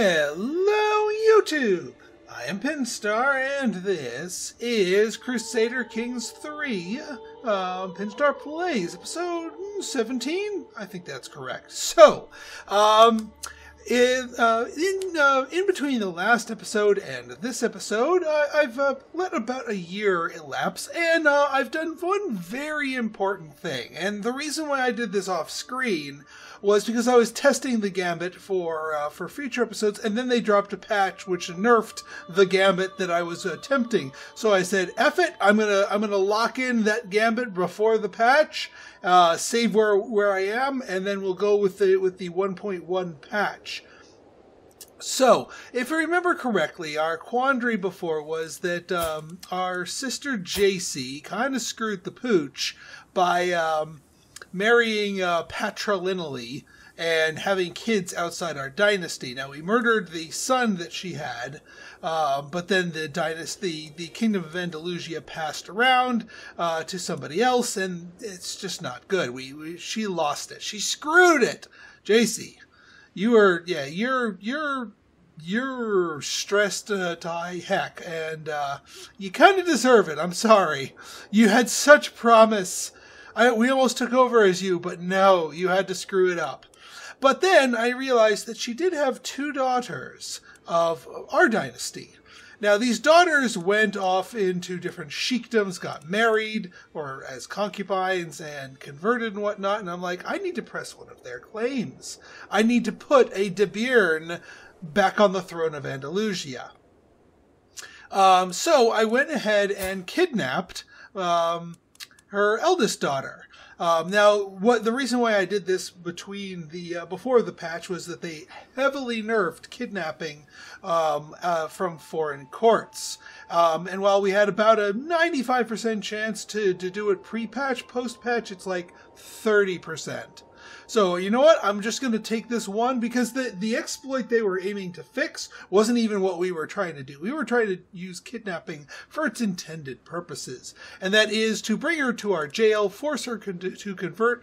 Hello, YouTube! I am Pinstar, and this is Crusader Kings 3. Pinstar Plays, episode 17? I think that's correct. So, in between the last episode and this episode, I've let about a year elapse, and I've done one very important thing. And the reason why I did this off screen was because I was testing the gambit for future episodes, and then they dropped a patch which nerfed the gambit that I was attempting. So I said, "F it, I'm gonna lock in that gambit before the patch." Save where I am, and then we'll go with the 1.1 patch. So, if I remember correctly, our quandary before was that our sister JC kind of screwed the pooch by marrying patrilineally and having kids outside our dynasty. Now, we murdered the son that she had, but then the dynasty, the kingdom of Andalusia, passed around to somebody else, and it's just not good. She lost it. She screwed it. JC, you are, yeah, you're stressed to high heck, and you kind of deserve it. I'm sorry. You had such promise. We almost took over as you, but no, you had to screw it up. But then I realized that she did have two daughters of our dynasty. Now, these daughters went off into different sheikdoms, got married, or as concubines, and converted and whatnot. And I'm like, I need to press one of their claims. I need to put a de Béarn back on the throne of Andalusia. So I went ahead and kidnapped her eldest daughter. Now, the reason why I did this before the patch was that they heavily nerfed kidnapping from foreign courts. And while we had about a 95% chance to do it pre-patch, post-patch, it's like 30%. So, you know what? I'm just going to take this one, because the exploit they were aiming to fix wasn't even what we were trying to do. We were trying to use kidnapping for its intended purposes, and that is to bring her to our jail, force her to convert,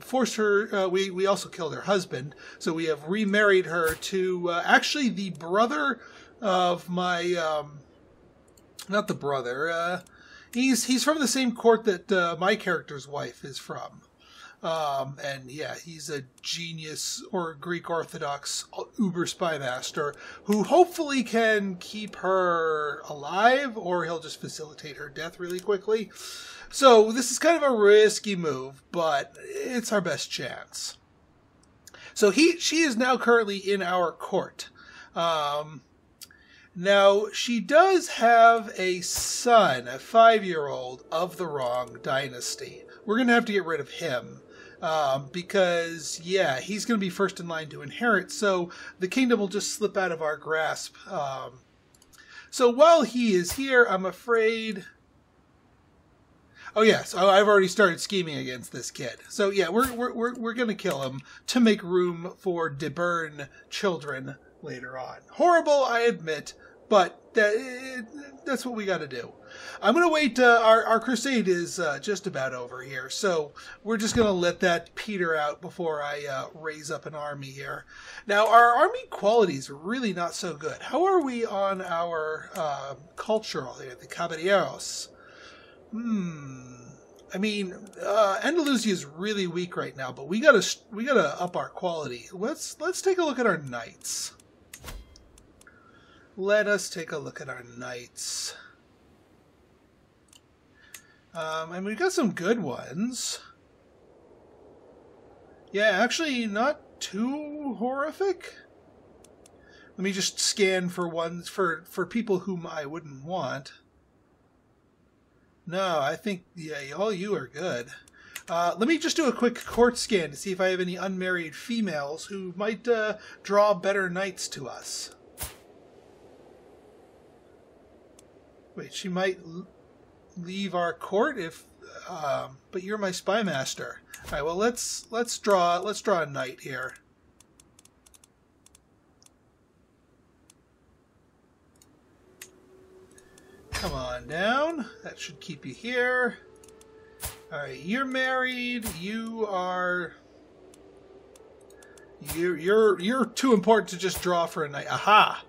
force her... we also killed her husband, so we have remarried her to... actually, the brother of my... not the brother. He's from the same court that my character's wife is from. And yeah, he's a genius or Greek Orthodox uber spy master who hopefully can keep her alive, or he'll just facilitate her death really quickly. So this is kind of a risky move, but it's our best chance. So she is now currently in our court. Now, she does have a son, a 5-year-old, of the wrong dynasty. We're going to have to get rid of him, because, yeah, he's going to be first in line to inherit, so the kingdom will just slip out of our grasp. So while he is here, I'm afraid... Oh, yes, I've already started scheming against this kid. So, yeah, we're going to kill him to make room for de Béarn children later on. Horrible, I admit, but that's what we got to do. I'm going to wait. Our crusade is just about over here, so we're just going to let that peter out before I raise up an army here. Now, our army qualities are really not so good. How are we on our cultural here, the caballeros? I mean, Andalusia is really weak right now, but we gotta up our quality. Let's take a look at our knights. Let us take a look at our knights. And we've got some good ones. Yeah, actually not too horrific. Let me just scan for ones for people whom I wouldn't want. No, I think, yeah, all you are good. Let me just do a quick court scan to see if I have any unmarried females who might draw better knights to us. Wait, she might leave our court if, but you're my spy master. All right, well, let's draw a knight here. Come on down. That should keep you here. All right, you're married. You are You're too important to just draw for a night. Aha!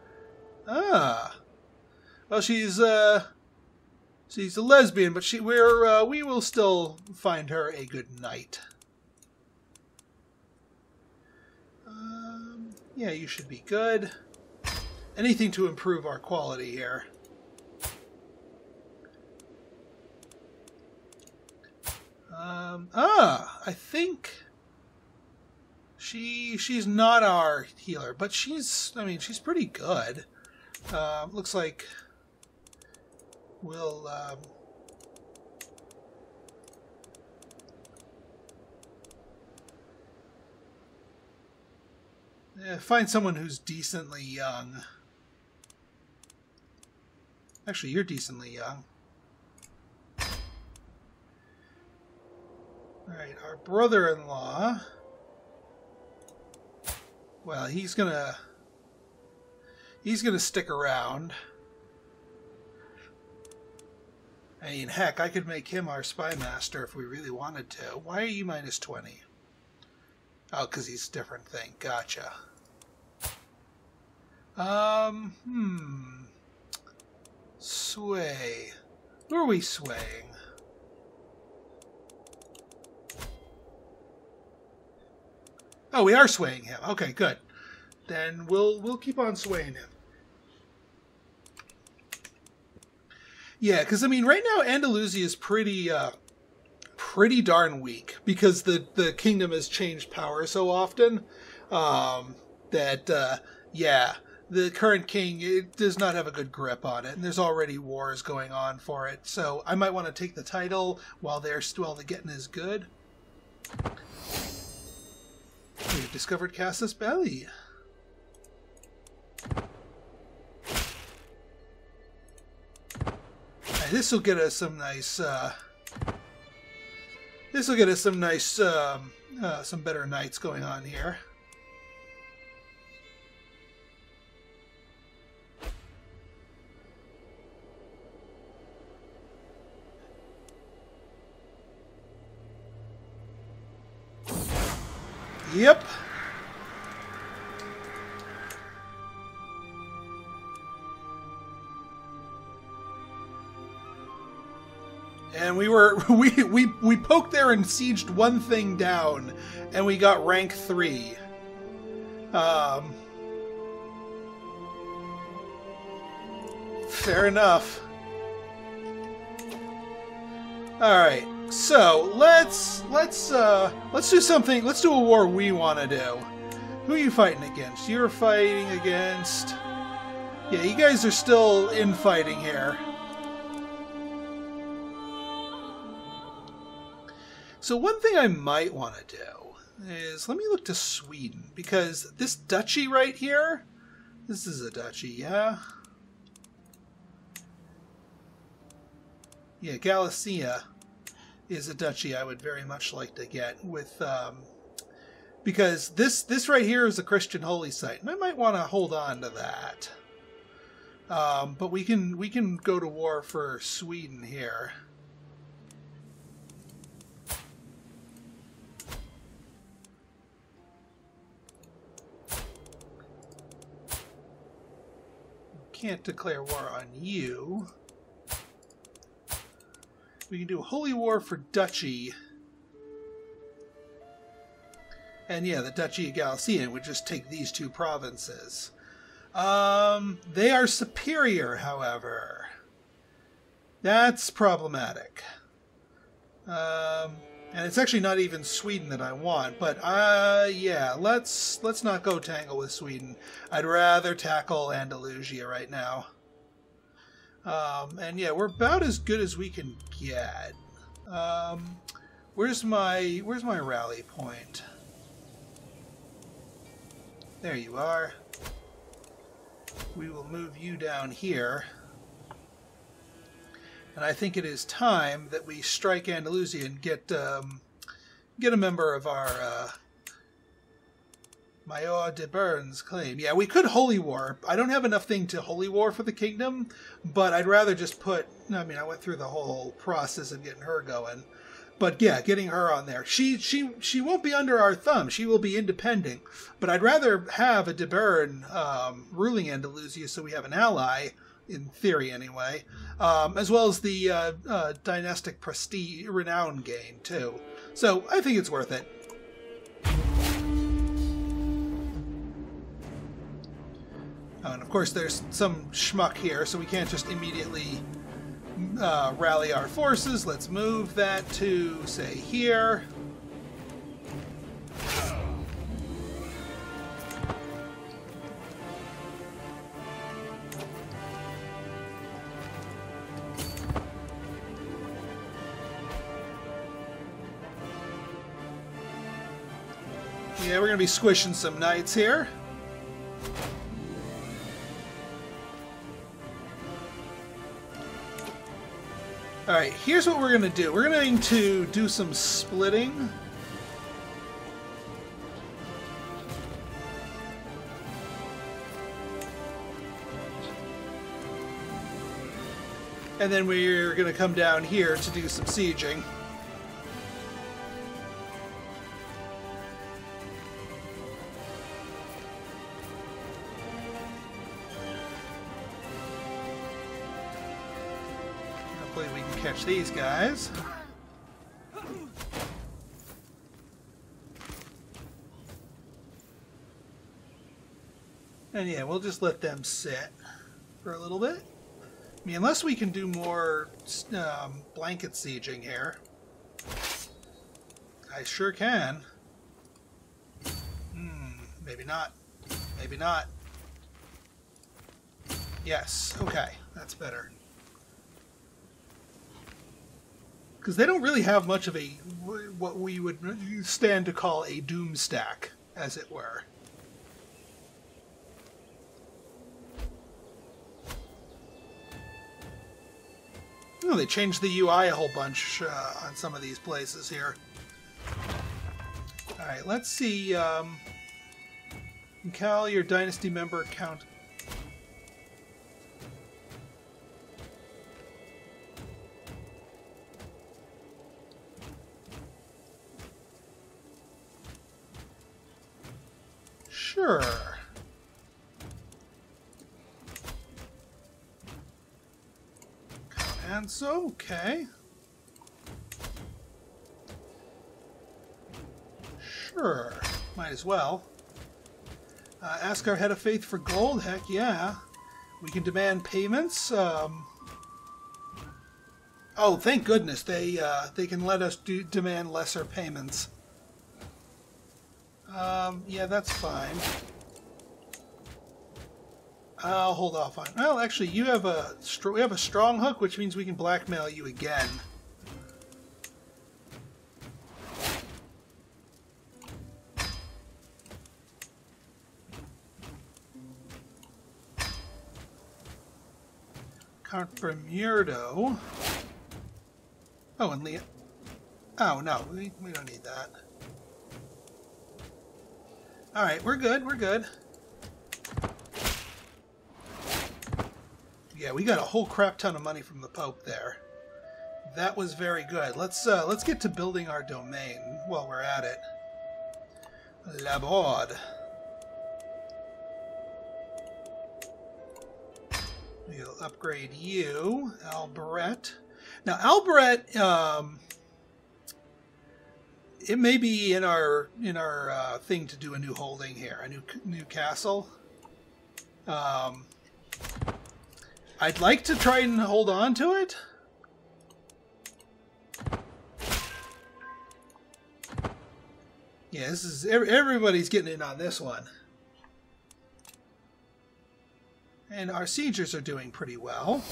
Ah. Well, she's a lesbian, but we will still find her a good knight. Yeah, you should be good. Anything to improve our quality here. I think she's not our healer, but she's pretty good. Looks like we'll find someone who's decently young. Actually, you're decently young. Alright, our brother-in-law. Well, he's gonna stick around. I mean, heck, I could make him our spy master if we really wanted to. Why are you minus 20? Oh, because he's a different thing. Gotcha. Sway. Who are we swaying? Oh, we are swaying him. Okay, good. Then we'll keep on swaying him. Yeah, because I mean, right now Andalusia is pretty darn weak because the kingdom has changed power so often that yeah, the current king does not have a good grip on it, and there's already wars going on for it. So I might want to take the title while the getting is good. We've discovered Cassis Belli. This will get us some nice. This will get us some nice, some better knights going on here. Yep. And we poked there and sieged one thing down, and we got rank 3. Fair enough. All right. So let's do something. Let's do a war we want to do. Who are you fighting against? You're fighting against. Yeah, you guys are still infighting here. So one thing I might want to do is let me look to Sweden, because this duchy right here, this is a duchy, yeah. Yeah, Galicia is a duchy I would very much like to get with, because this right here is a Christian holy site, and I might want to hold on to that. But we can go to war for Sweden here. Can't declare war on you. We can do holy war for duchy. And yeah, the duchy of Galicia would just take these two provinces. They are superior, however. That's problematic. And it's actually not even Sweden that I want, but yeah, let's not go tangle with Sweden. I'd rather tackle Andalusia right now. And yeah, we're about as good as we can get. Where's my rally point? There you are. We will move you down here. And I think it is time that we strike Andalusia and get a member of our Mayor de Bern's claim. Yeah, we could holy war. I don't have enough thing to holy war for the kingdom, but I'd rather just put... I mean, I went through the whole process of getting her going. But yeah, getting her on there. She won't be under our thumb. She will be independent. But I'd rather have a de Béarn ruling Andalusia, so we have an ally, in theory anyway, as well as the dynastic prestige, renown gain too. So I think it's worth it. And of course, there's some schmuck here, so we can't just immediately rally our forces. Let's move that to, say, here. Yeah, we're going to be squishing some knights here. Alright, here's what we're going to do. We're going to do some splitting. And then we're going to come down here to do some sieging. Catch these guys. And yeah, we'll just let them sit for a little bit. I mean, unless we can do more blanket sieging here. I sure can. Maybe not. Maybe not. Yes, okay. That's better. Because they don't really have much of a, what we would stand to call a doom stack, as it were. Oh, they changed the UI a whole bunch on some of these places here. Alright, let's see. Cal, your dynasty member count. Sure. And so, okay. Sure. Might as well. Ask our head of faith for gold. Heck yeah. We can demand payments. Oh, thank goodness they can let us demand lesser payments. Yeah, that's fine. I'll hold off on. Well, actually, you have a strong hook, which means we can blackmail you again. Count Primordo. Oh, and Leah. Oh no, we don't need that. Alright, we're good, we're good. Yeah, we got a whole crap ton of money from the Pope there. That was very good. Let's get to building our domain while we're at it. Laborde. We'll upgrade you, Albert. Now, Albert, it may be in our thing to do a new holding here, a new castle. I'd like to try and hold on to it. Yeah, this is everybody's getting in on this one, and our siegers are doing pretty well.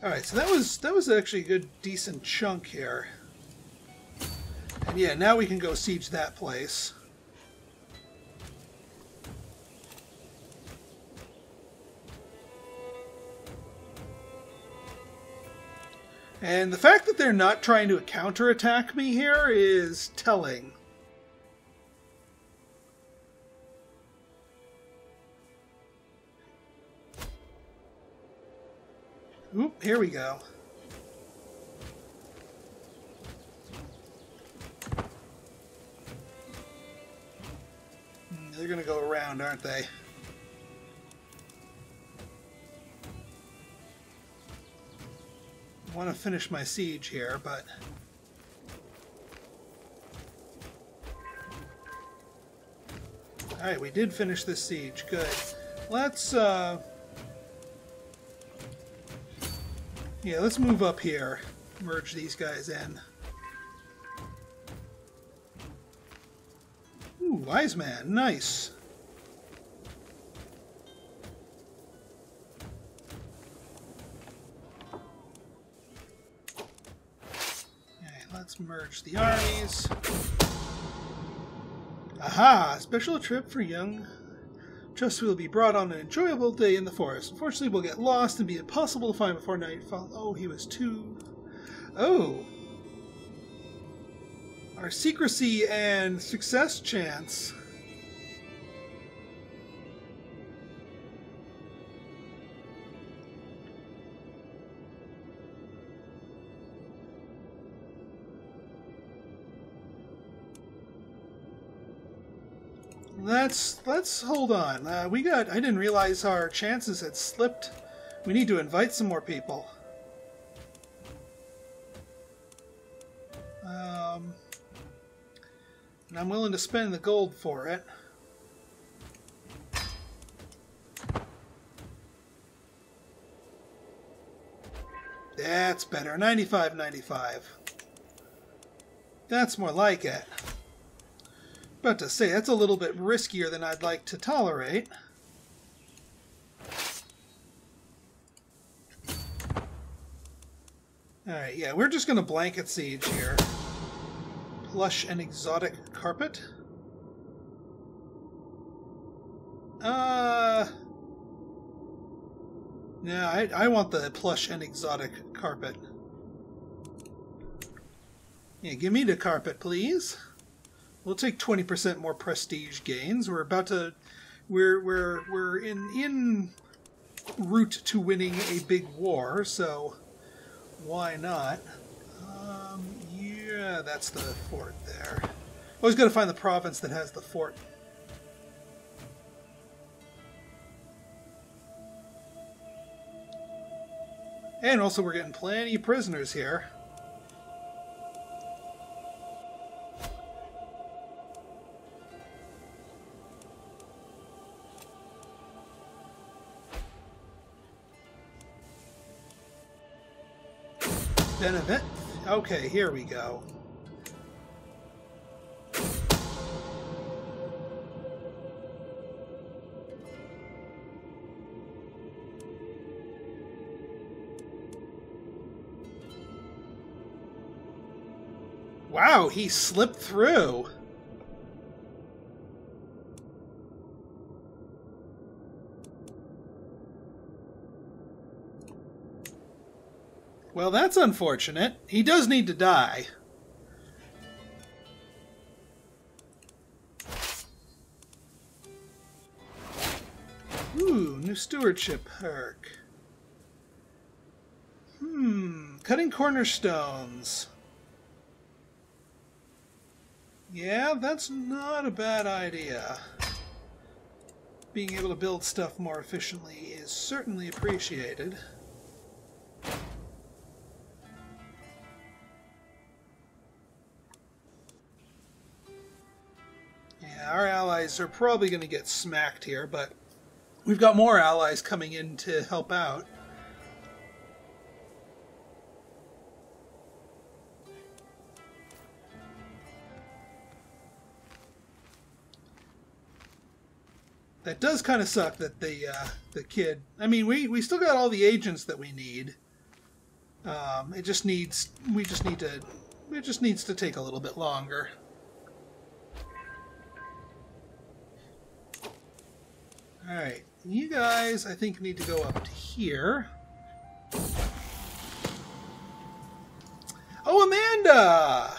Alright, so that was actually a good, decent chunk here. And yeah, now we can go siege that place. And the fact that they're not trying to counterattack me here is telling. Oop, here we go. They're going to go around, aren't they? I want to finish my siege here, but... Alright, we did finish this siege. Good. Let's, yeah, let's move up here. Merge these guys in. Ooh, wise man. Nice. Okay, let's merge the armies. Aha! Special trip for young... Just will be brought on an enjoyable day in the forest. Unfortunately, we'll get lost and be impossible to find before nightfall. Oh, he was too... Oh! Our secrecy and success chance. Let's hold on. We got... I didn't realize our chances had slipped. We need to invite some more people. And I'm willing to spend the gold for it. That's better. 95.95. That's more like it. About to say, that's a little bit riskier than I'd like to tolerate. Alright, yeah, we're just going to blanket siege here. Plush and exotic carpet. No, I want the plush and exotic carpet. Yeah, give me the carpet, please. We'll take 20% more prestige gains. We're about to, we're in route to winning a big war, so why not? Yeah, that's the fort there. Always got to find the province that has the fort. And also, we're getting plenty of prisoners here. Benefit. Okay, here we go. Wow, he slipped through. Well, that's unfortunate. He does need to die. Ooh, new stewardship perk. Cutting cornerstones. Yeah, that's not a bad idea. Being able to build stuff more efficiently is certainly appreciated. Our allies are probably going to get smacked here, but we've got more allies coming in to help out. That does kind of suck that the kid... I mean, we still got all the agents that we need. It just needs... It just needs to take a little bit longer. Alright, you guys, I think, need to go up to here. Amanda!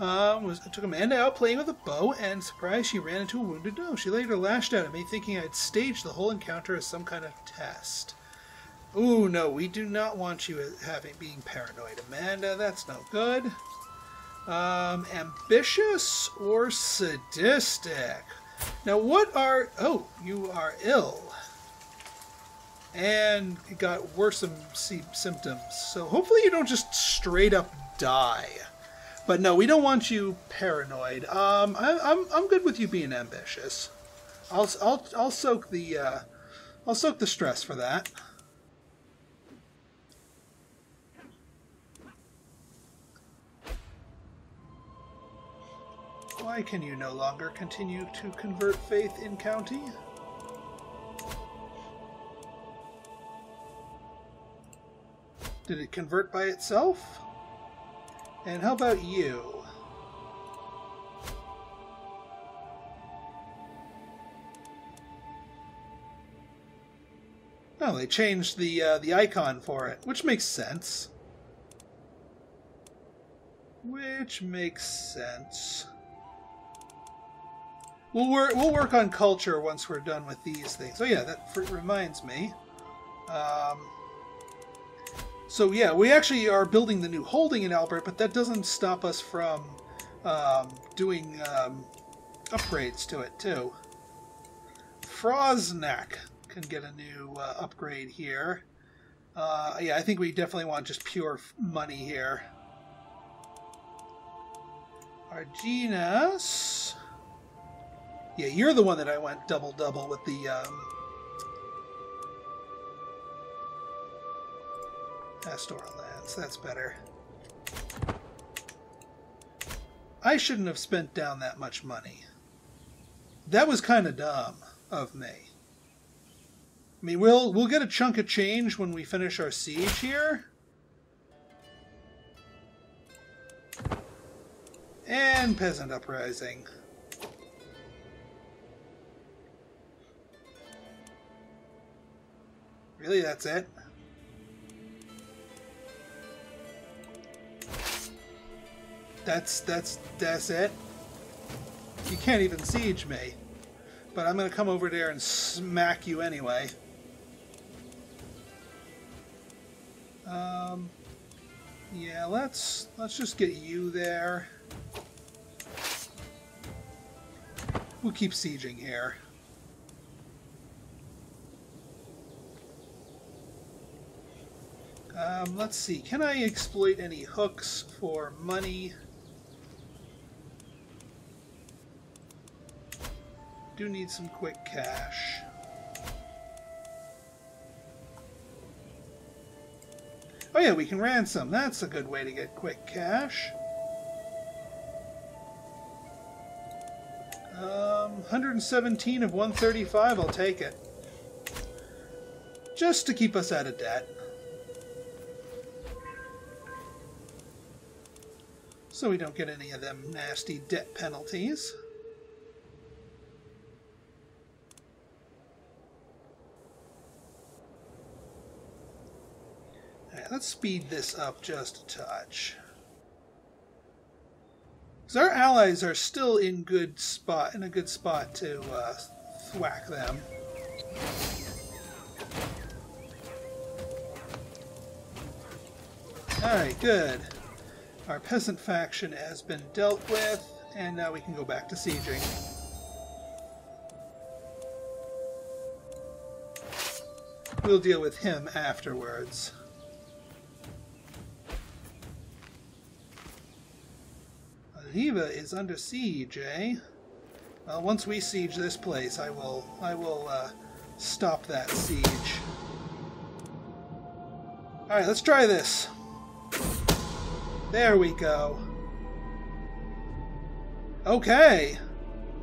I took Amanda out playing with a bow, and surprised she ran into a wounded dog. She later lashed out at me, thinking I'd staged the whole encounter as some kind of test. Ooh, no, we do not want you being paranoid, Amanda. That's no good. Ambitious or sadistic? Now, what are... Oh, you are ill. And it got worse symptoms. So hopefully you don't just straight up die. But no, we don't want you paranoid. I'm good with you being ambitious. I'll soak the I'll soak the stress for that. Why can you no longer continue to convert faith in county? Did it convert by itself? And how about you? Oh, they changed the icon for it, which makes sense. Which makes sense. We'll work on culture once we're done with these things. Oh yeah, that reminds me. So yeah, we actually are building the new holding in Albert, but that doesn't stop us from doing upgrades to it, too. Froznack can get a new upgrade here. Yeah, I think we definitely want just pure money here. Arginas. Yeah, you're the one that I went double-double with the... Pastoral lands, that's better. I shouldn't have spent down that much money. That was kind of dumb of me. I mean, we'll get a chunk of change when we finish our siege here. And peasant uprising. Really, that's it? That's it. You can't even siege me. But I'm going to come over there and smack you anyway. Yeah, let's just get you there. We'll keep sieging here. Let's see. Can I exploit any hooks for money? Do need some quick cash. Oh yeah, we can ransom. That's a good way to get quick cash. 117 of 135, I'll take it. Just to keep us out of debt. So we don't get any of them nasty debt penalties. Let's speed this up just a touch. Because our allies are still in a good spot to thwack them. Alright, good. Our peasant faction has been dealt with, and now we can go back to sieging. We'll deal with him afterwards. Geneva is under siege, eh? Well, once we siege this place, I will stop that siege. All right, let's try this. There we go. Okay.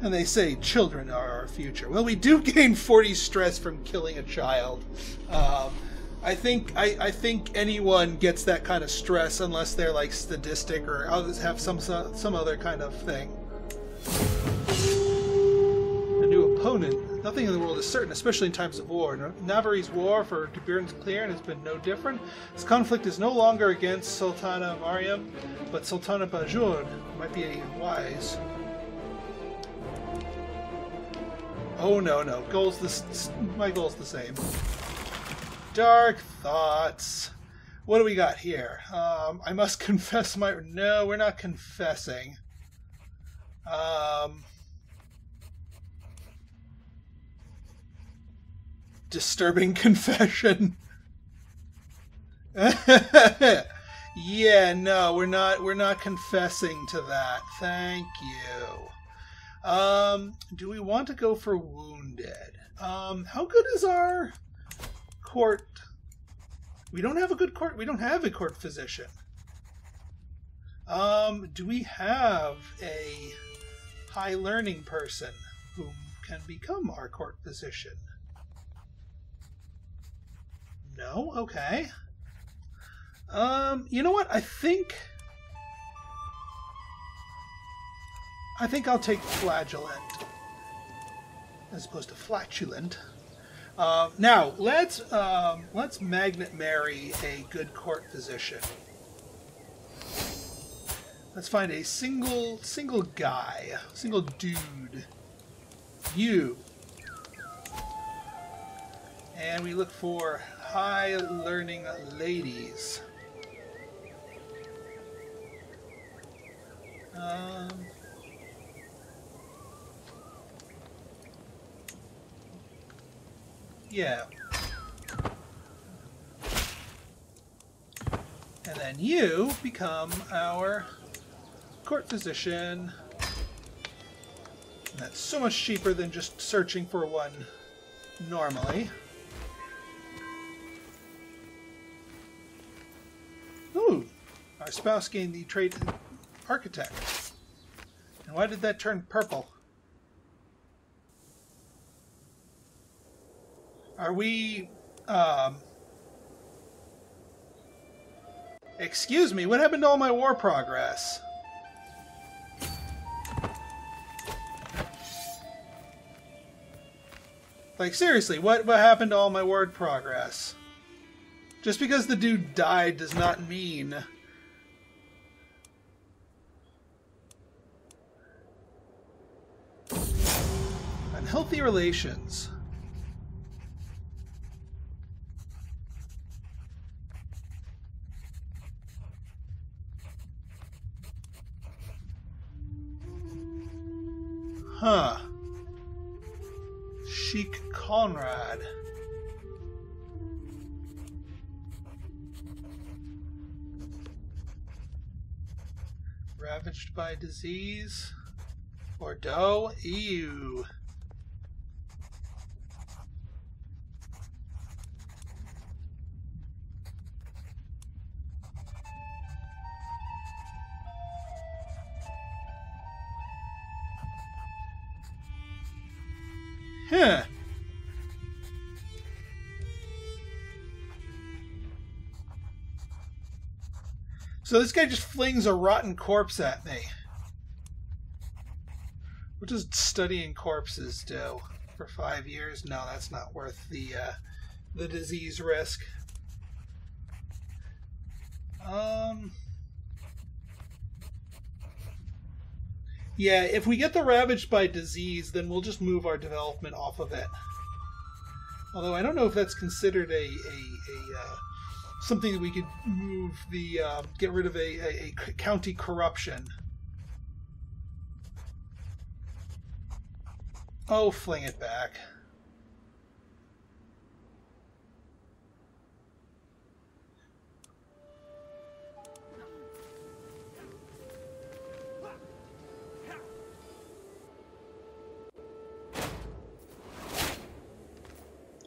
And they say children are our future. Well, we do gain 40 stress from killing a child. I think anyone gets that kind of stress unless they're like sadistic or have some other kind of thing. A new opponent, nothing in the world is certain, especially in times of war. Navarre's war for Béarn's Clearing has been no different. This conflict is no longer against Sultana Mariam, but Sultana Bajur might be wise. Oh no, no. My goal's the same. Dark thoughts. What do we got here? I must confess my... No, we're not confessing. Disturbing confession. Yeah, no, we're not confessing to that. Thank you. Do we want to go for wounded? How good is our court? We don't have a good court. We don't have a court physician. Do we have a high learning person who can become our court physician? No? Okay. You know what? I think I'll take flagellant as opposed to flatulent. Now let's Magnet Mary a good court physician. Let's find a single guy, single dude. You. And we look for high learning ladies. Yeah. And then you become our court physician. And that's so much cheaper than just searching for one normally. Ooh, our spouse gained the trait architect. And why did that turn purple? Are we, excuse me, what happened to all my war progress? Like, seriously, what happened to all my war progress? Just because the dude died does not mean... Unhealthy relations. Huh. Sheik Conrad. Ravaged by disease. Bordeaux. Ew. Huh. So this guy just flings a rotten corpse at me. What does studying corpses do? For 5 years? No, that's not worth the disease risk. Yeah, if we get the ravaged by disease, then we'll just move our development off of it. Although I don't know if that's considered a something that we could move the get rid of a county corruption. Oh, fling it back.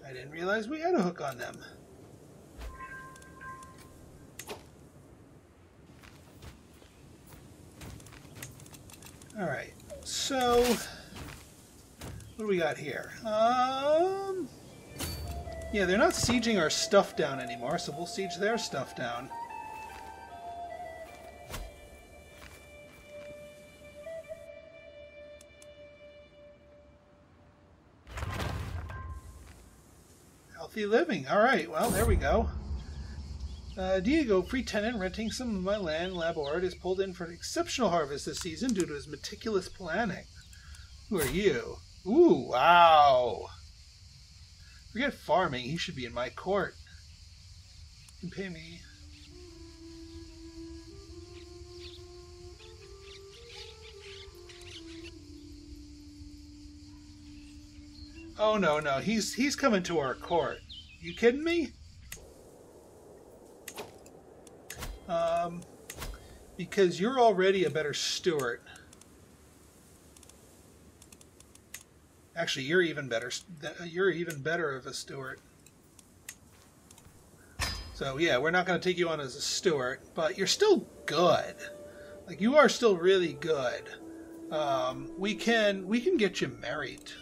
I didn't realize we had a hook on them. Alright, so what do we got here? Yeah, they're not sieging our stuff down anymore, so we'll siege their stuff down. Healthy living. All right. Well, there we go. Diego, free tenant renting some of my land, Laborde, is pulled in for an exceptional harvest this season due to his meticulous planning. Who are you? Ooh, wow. Forget farming. He should be in my court. You can pay me. Oh, no, no. He's coming to our court. You kidding me? Because you're already a better steward. Actually, you're even better. You're even better of a steward. So, yeah, we're not going to take you on as a steward, but you're still good. Like, you are still really good. We can get you married.